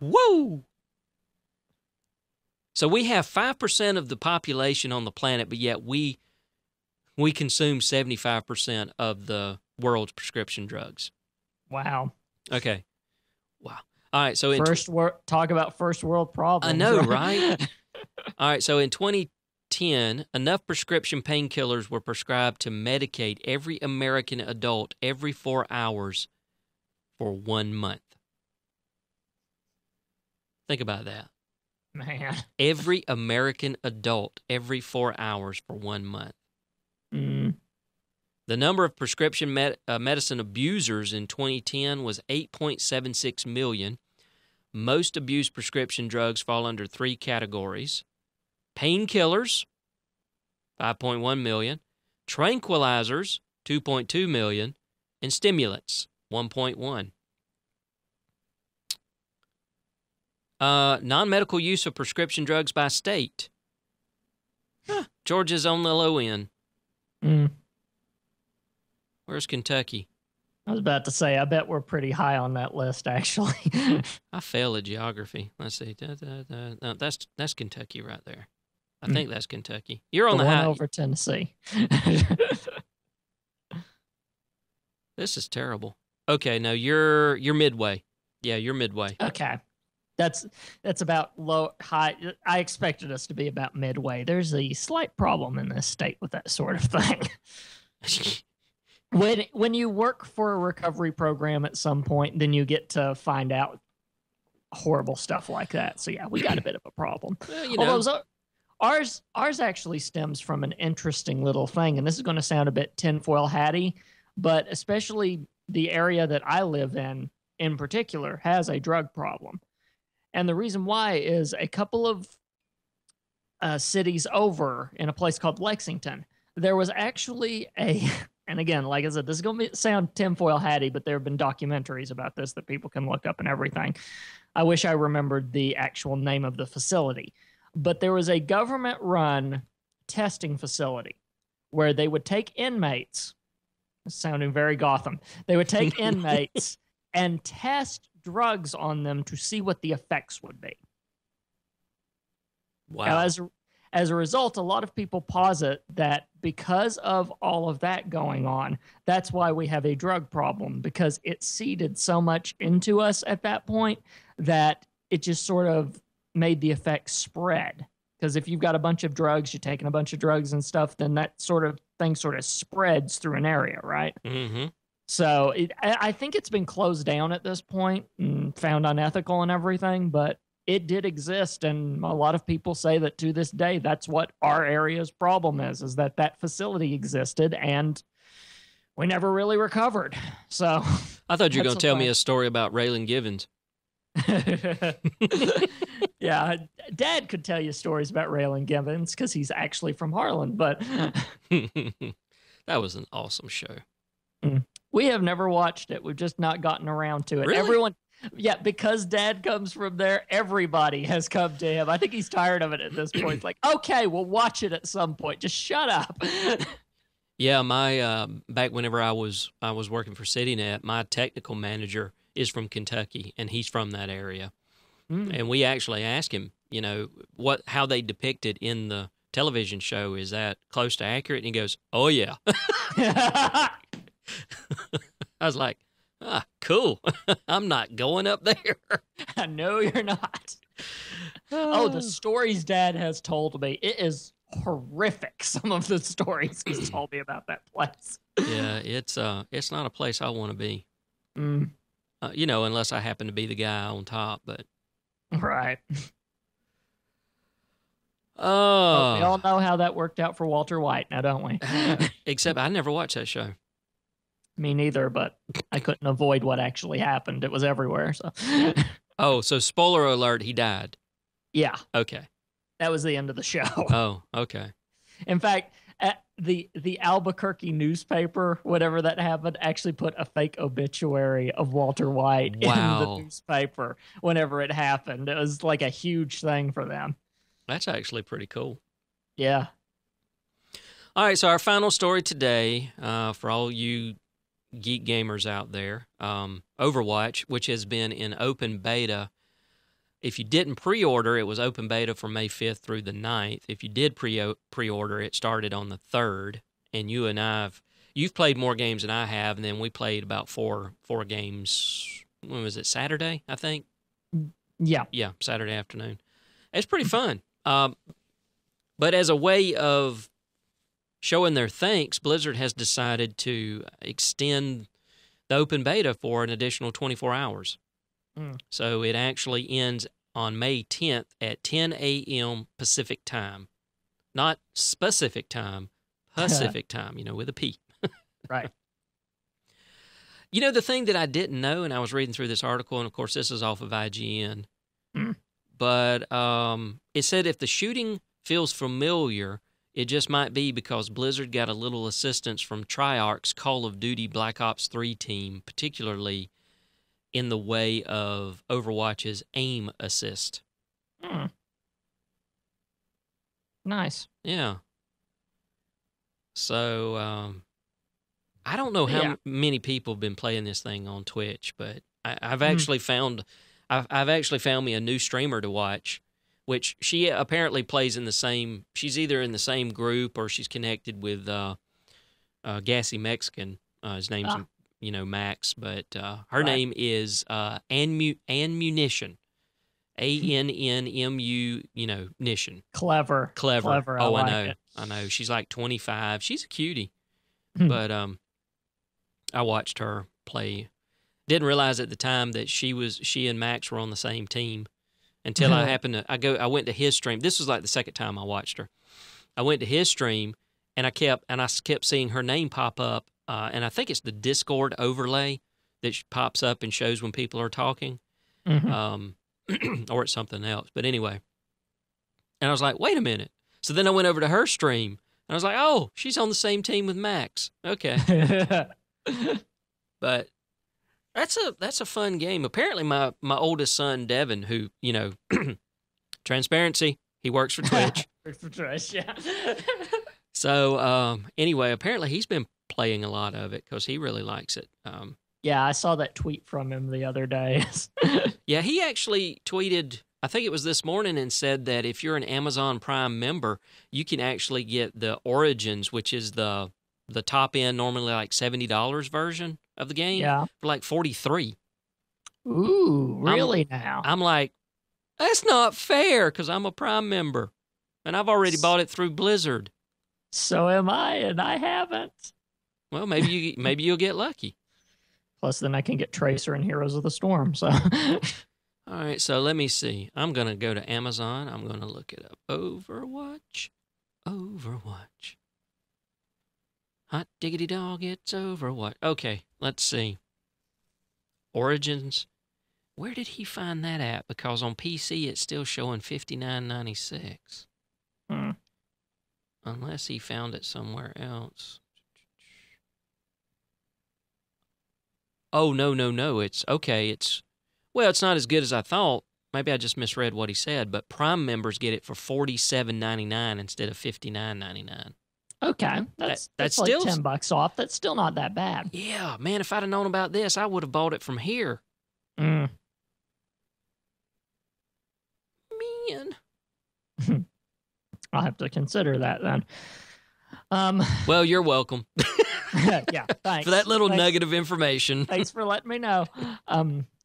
Woo! So we have 5% of the population on the planet, but yet we consume 75% of the world's prescription drugs. Wow. Okay. Wow. All right, so talk about first world problems. I know, right? All right, so in 2010, enough prescription painkillers were prescribed to medicate every American adult every 4 hours for 1 month. Think about that. Man. Every American adult every 4 hours for 1 month. Mm. The number of prescription medicine abusers in 2010 was 8.76 million. Most abused prescription drugs fall under 3 categories. Painkillers, 5.1 million. tranquilizers, $2.2 million, and stimulants, $1.1 million. Non-medical use of prescription drugs by state. Huh. Georgia's on the low end. Mm. Where's Kentucky? I was about to say, I bet we're pretty high on that list, actually. I fail at geography. Let's see. No, that's Kentucky right there. I think that's Kentucky. You're on the high. Over Tennessee. This is terrible. Okay, no, you're midway. Yeah, you're midway. Okay. That's about low, high. I expected us to be about midway. There's a slight problem in this state with that sort of thing. When you work for a recovery program at some point, then you get to find out horrible stuff like that. So yeah, we got a bit of a problem. Well, you know. Although ours actually stems from an interesting little thing, and this is going to sound a bit tinfoil hatty, but especially the area that I live in particular, has a drug problem. And the reason why is a couple of cities over in a place called Lexington, there was actually a... And again, like I said, this is going to sound tinfoil hatty, but there have been documentaries about this that people can look up and everything. I wish I remembered the actual name of the facility. But there was a government-run testing facility where they would take inmates... This is sounding very Gotham. They would take inmates and test drugs on them to see what the effects would be. Wow. Now, as a result, a lot of people posit that because of all of that going on, that's why we have a drug problem, because it seeded so much into us at that point that it just sort of made the effects spread. Because if you've got a bunch of drugs, you're taking a bunch of drugs and stuff, then that sort of thing sort of spreads through an area, right? Mm-hmm. So I think it's been closed down at this point and found unethical and everything, but it did exist, and a lot of people say that to this day, that's what our area's problem is that that facility existed, and we never really recovered. So I thought you were going to tell me a story about Raylan Givens. Yeah, Dad could tell you stories about Raylan Givens because he's actually from Harlan, but... That was an awesome show. Mm. We have never watched it. We've just not gotten around to it. Really? Yeah, because Dad comes from there, everybody has come to him. I think he's tired of it at this point. It's like, okay, we'll watch it at some point. Just shut up. Yeah, my back whenever I was working for CityNet, my technical manager is from Kentucky, and he's from that area. Mm. And we actually asked him, you know, how they depicted in the television show, is that close to accurate? And he goes, oh, yeah. I was like, ah, cool. I'm not going up there. I know you're not. Oh, the stories Dad has told me. It is horrific, some of the stories he's told me about that place. Yeah, it's not a place I want to be. Mm. You know, unless I happen to be the guy on top, but... Right. Oh. We all know how that worked out for Walter White now, don't we? Except I never watched that show. Me neither, but I couldn't avoid what actually happened. It was everywhere. So. Oh, so spoiler alert, he died. Yeah. Okay. That was the end of the show. Oh, okay. In fact, at the Albuquerque newspaper, whatever that happened, actually put a fake obituary of Walter White in the newspaper whenever it happened. It was like a huge thing for them. That's actually pretty cool. Yeah. All right, so our final story today, for all you geek gamers out there, Overwatch, which has been in open beta. If you didn't pre-order, it was open beta from May 5th through the 9th. If you did pre-order, it started on the 3rd, and you and you've played more games than I have, and then we played about four games, when was it, Saturday, I think? Yeah. Yeah, Saturday afternoon. It's pretty fun. But as a way of showing their thanks, Blizzard has decided to extend the open beta for an additional 24 hours. Mm. So it actually ends on May 10th at 10 a.m. Pacific time. Not specific time, Pacific time, you know, with a P. Right. You know, the thing that I didn't know, and I was reading through this article, and of course this is off of IGN, but it said if the shooting feels familiar, It just might be because Blizzard got a little assistance from Treyarch's Call of Duty Black Ops 3 team, particularly in the way of Overwatch's aim assist. Hmm. Nice. Yeah. So, I don't know how many people have been playing this thing on Twitch, but I've actually found me a new streamer to watch, which she apparently plays in the same. She's either in the same group or she's connected with Gassy Mexican. His name's Max, but her name is Anmunition. ANNMU, Nition. Clever. Oh, I know. I know. She's like 25. She's a cutie. But I watched her play. Didn't realize at the time that she and Max were on the same team until I went to his stream. This was like the second time I watched her. I went to his stream and I kept seeing her name pop up. And I think it's the Discord overlay that pops up and shows when people are talking. Or it's something else. But anyway, and I was like, wait a minute. So then I went over to her stream. And I was like, oh, she's on the same team with Max. Okay. But that's a fun game. Apparently my oldest son, Devin, who, transparency, he works for Twitch. Works for Twitch, yeah. So anyway, apparently he's been playing a lot of it because he really likes it. Yeah, I saw that tweet from him the other day. Yeah, he actually tweeted... I think it was this morning and said that if you're an Amazon Prime member, you can actually get the Origins, which is the top end, normally like $70 version of the game, for like $43. Ooh, really now? I'm like, that's not fair because I'm a Prime member, and I've already bought it through Blizzard. So am I, and I haven't. Well, maybe you'll get lucky. Plus, then I can get Tracer and Heroes of the Storm, so... All right, so let me see. I'm going to go to Amazon. I'm going to look it up. Overwatch. Hot diggity dog, it's Overwatch. Okay, let's see. Origins. Where did he find that at? Because on PC, it's still showing $59.96. Hmm. Unless he found it somewhere else. Oh, no. Well, it's not as good as I thought. Maybe I just misread what he said, but Prime members get it for $47.99 instead of $59.99. Okay, that's like still $10 off. That's still not that bad. Yeah, man, if I'd have known about this, I would have bought it from here. Mm. Man. I'll have to consider that then. Well, you're welcome. Yeah, thanks. For that little nugget of information. Thanks for letting me know.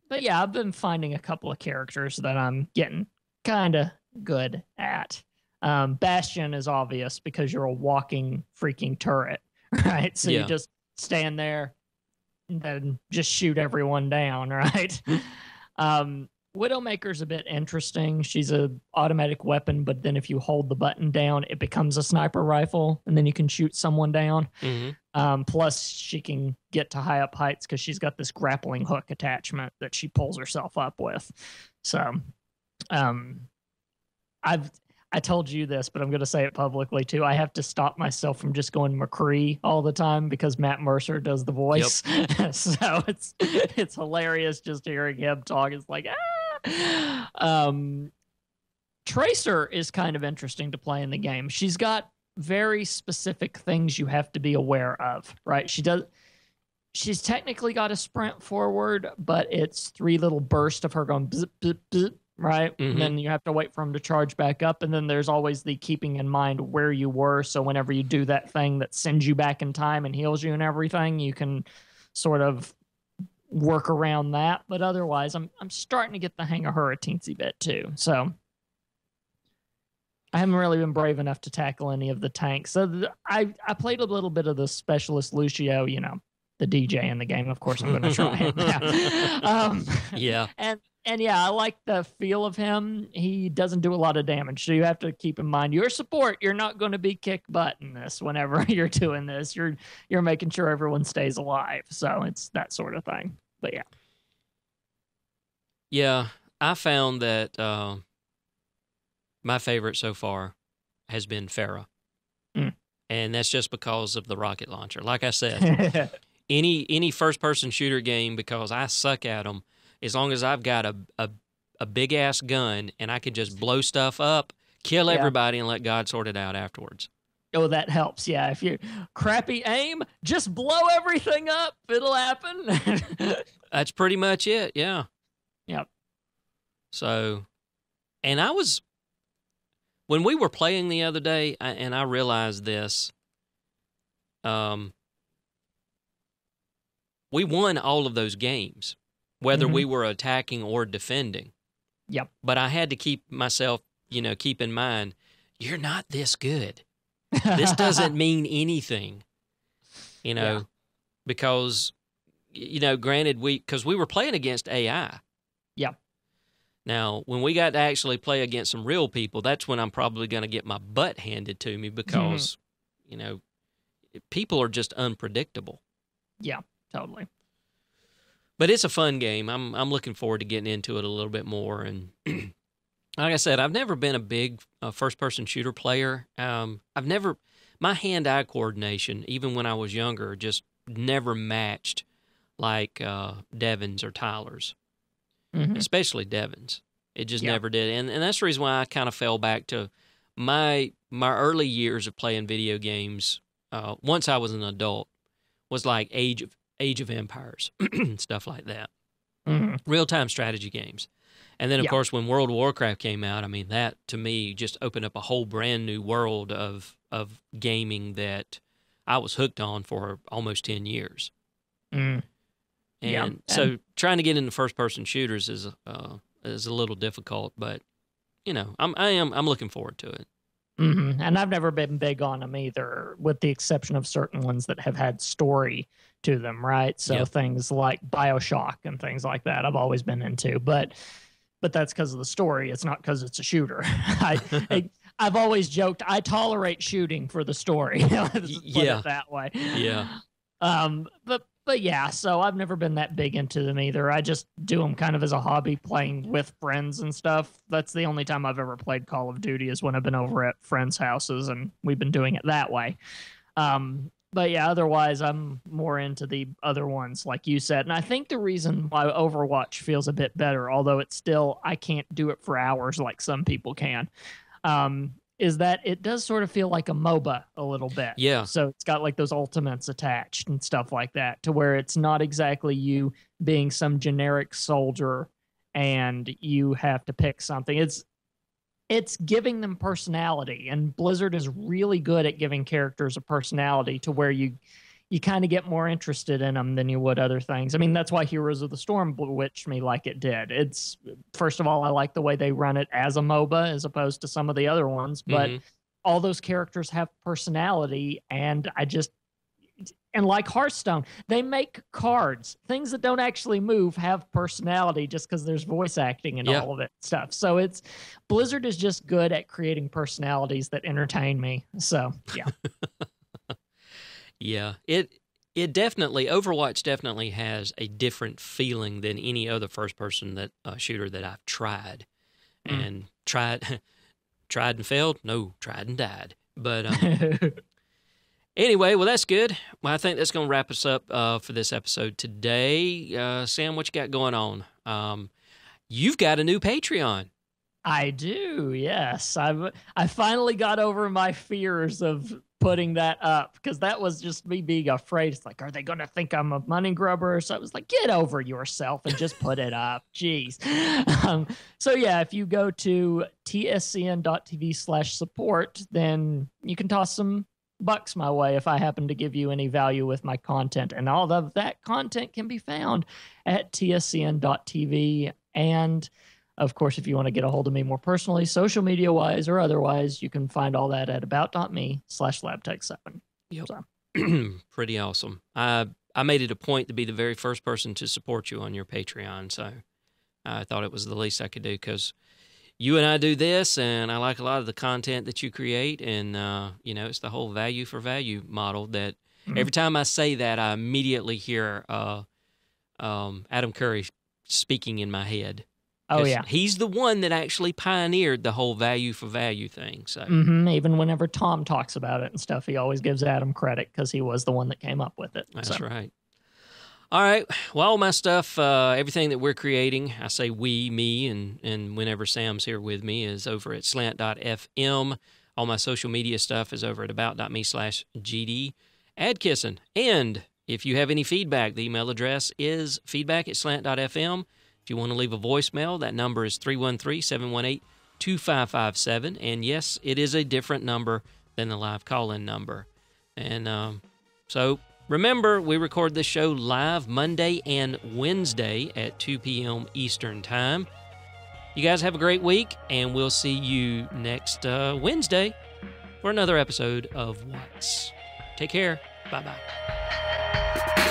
But yeah, I've been finding a couple of characters that I'm getting kind of good at. Bastion is obvious because you're a walking freaking turret, right? So you just stand there and then just shoot everyone down, right? Widowmaker's a bit interesting. She's an automatic weapon, but then if you hold the button down, it becomes a sniper rifle, and then you can shoot someone down. Plus, she can get to high up heights because she's got this grappling hook attachment that she pulls herself up with. So, I told you this, but I'm going to say it publicly too. I have to stop myself from just going McCree all the time because Matt Mercer does the voice. Yep. So it's hilarious just hearing him talk. It's like, ah! Tracer is kind of interesting to play in the game. She's got very specific things you have to be aware of, right? She's technically got a sprint forward, but it's three little bursts of her going bzz, bzz, bzz, right? And then you have to wait for him to charge back up, and then there's always the keeping in mind where you were, so whenever you do that thing that sends you back in time and heals you and everything, you can sort of work around that. But otherwise, I'm starting to get the hang of her a teensy bit too, so... I haven't really been brave enough to tackle any of the tanks. So I played a little bit of the specialist Lucio, the DJ in the game. Of course, I'm going to try him. Yeah. And I like the feel of him. He doesn't do a lot of damage. So you have to keep in mind your support. You're not going to be kick butt in this. Whenever you're doing this, you're making sure everyone stays alive. So it's that sort of thing. But yeah. Yeah, I found that... my favorite so far has been Farah. and that's just because of the rocket launcher. Like I said, any first-person shooter game, because I suck at them, as long as I've got a big-ass gun and I can just blow stuff up, kill everybody, and let God sort it out afterwards. Oh, that helps. Yeah, if you're crappy aim, just blow everything up. It'll happen. That's pretty much it, yeah. Yep. So, and I was, when we were playing the other day, and I realized this, we won all of those games, whether we were attacking or defending. Yep. But I had to keep myself, you know, keep in mind, you're not this good. This doesn't mean anything, you know, because, you know, granted, because we were playing against AI. Yeah. Now, when we got to actually play against some real people, that's when I'm probably going to get my butt handed to me because, you know, people are just unpredictable. Yeah, totally. But it's a fun game. I'm looking forward to getting into it a little bit more. And like I said, I've never been a big first-person shooter player. I've never, my hand-eye coordination, even when I was younger, just never matched like Devin's or Tyler's. Especially Devin's. It just never did. And that's the reason why I kind of fell back to my early years of playing video games once I was an adult was like Age of Empires and stuff like that. Real-time strategy games. And then, of course, when World of Warcraft came out, I mean, that to me just opened up a whole brand new world of gaming that I was hooked on for almost 10 years. And so trying to get into first-person shooters is a little difficult, but you know, I'm looking forward to it. And I've never been big on them either, with the exception of certain ones that have had story to them, right? So things like BioShock and things like that, I've always been into, but that's because of the story. It's not because it's a shooter. I've always joked I tolerate shooting for the story. Let's put it that way. Yeah. But yeah, so I've never been that big into them either. I just do them kind of as a hobby, playing with friends and stuff. That's the only time I've ever played Call of Duty is when I've been over at friends' houses, and we've been doing it that way. But yeah, otherwise, I'm more into the other ones, like you said. And I think the reason why Overwatch feels a bit better, although it's still, I can't do it for hours like some people can, is that it does sort of feel like a MOBA a little bit. Yeah. So it's got like those ultimates attached and stuff like that, to where it's not exactly you being some generic soldier and you have to pick something. It's giving them personality, and Blizzard is really good at giving characters a personality to where you kind of get more interested in them than you would other things. I mean, that's why Heroes of the Storm bewitched me like it did. It's, first of all, I like the way they run it as a MOBA as opposed to some of the other ones, but all those characters have personality, and and like Hearthstone, they make cards. Things that don't actually move have personality just because there's voice acting and all of that stuff. So it's, Blizzard is just good at creating personalities that entertain me. So, yeah. Yeah, it definitely, Overwatch definitely has a different feeling than any other first-person shooter that I've tried. And tried and failed? No, tried and died. But anyway, well, that's good. Well, I think that's going to wrap us up for this episode today. Sam, what you got going on? You've got a new Patreon. I do, yes. I finally got over my fears of putting that up, because that was just me being afraid. It's like, are they going to think I'm a money grubber? So I was like, get over yourself and just put it up. Jeez. So yeah, if you go to tscn.tv/support, then you can toss some bucks my way if I happen to give you any value with my content. And all of that content can be found at tscn.tv. And of course, if you want to get a hold of me more personally, social media-wise or otherwise, you can find all that at about.me/labtech7. Yep. So. Pretty awesome. I made it a point to be the very first person to support you on your Patreon, so I thought it was the least I could do, because you and I do this, and I like a lot of the content that you create, and you know, it's the whole value for value model that every time I say that, I immediately hear Adam Curry speaking in my head. Oh, yeah. He's the one that actually pioneered the whole value for value thing. So even whenever Tom talks about it and stuff, he always gives Adam credit because he was the one that came up with it. That's right. All right. Well, all my stuff, everything that we're creating, I say we, me, and whenever Sam's here with me, is over at slant.fm. All my social media stuff is over at about.me/GD Atkisson. And if you have any feedback, the email address is feedback@slant.fm. If you want to leave a voicemail, that number is 313-718-2557. And yes, it is a different number than the live call-in number. And so remember, we record this show live Monday and Wednesday at 2 p.m. Eastern Time. You guys have a great week, and we'll see you next Wednesday for another episode of What's. Take care. Bye-bye.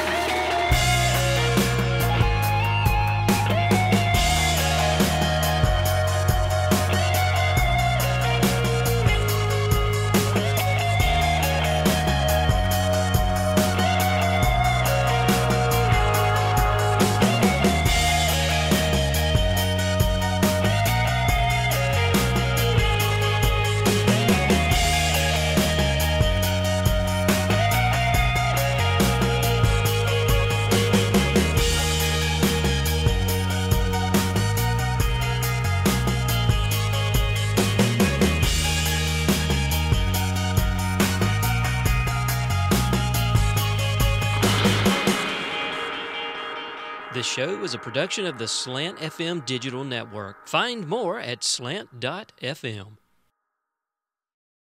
This show is a production of the Slant FM Digital Network. Find more at slant.fm.